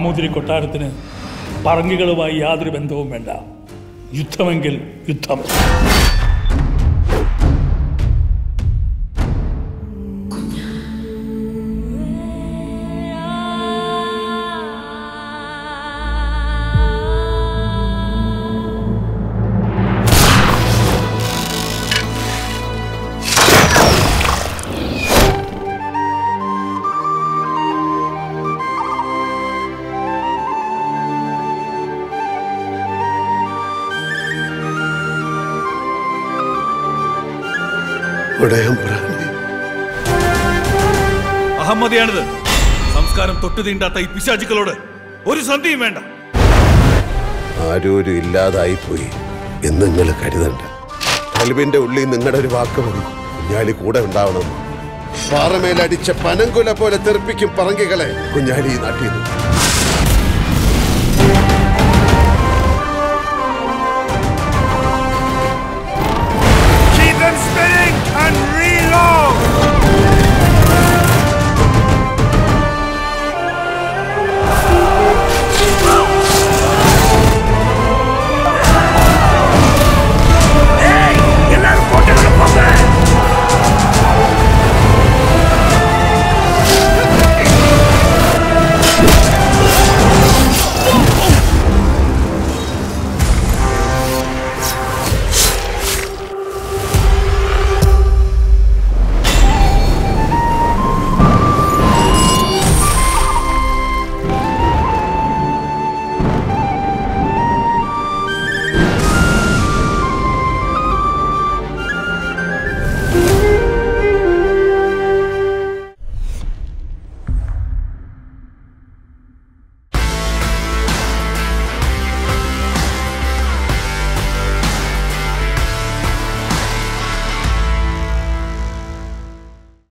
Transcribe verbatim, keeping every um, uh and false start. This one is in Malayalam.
സാമൂതിരി കൊട്ടാരത്തിന് പറങ്കികളുമായി യാതൊരു ബന്ധവും വേണ്ട. യുദ്ധമെങ്കിൽ യുദ്ധം. അഹമ്മദിയാണിത്. സംസ്കാരം തൊട്ടു തീണ്ടാത്ത ഈ പിശാചുക്കളോട് ഒരു സന്ധിയും വേണ്ട. ആരോരും ഇല്ലാതായി പോയി എന്ന് നിങ്ങൾ കരുതണ്ട. കൽബിന്റെ ഉള്ളിൽ നിങ്ങളുടെ ഒരു വാക്ക് മതി. കുഞ്ഞാലി കൂടെ ഉണ്ടാവണം. പാറമേലടിച്ച പനങ്കുല പോലെ തെറിപ്പിക്കും പറങ്കികളെ കുഞ്ഞാലി നാട്ടിൽ നിന്ന്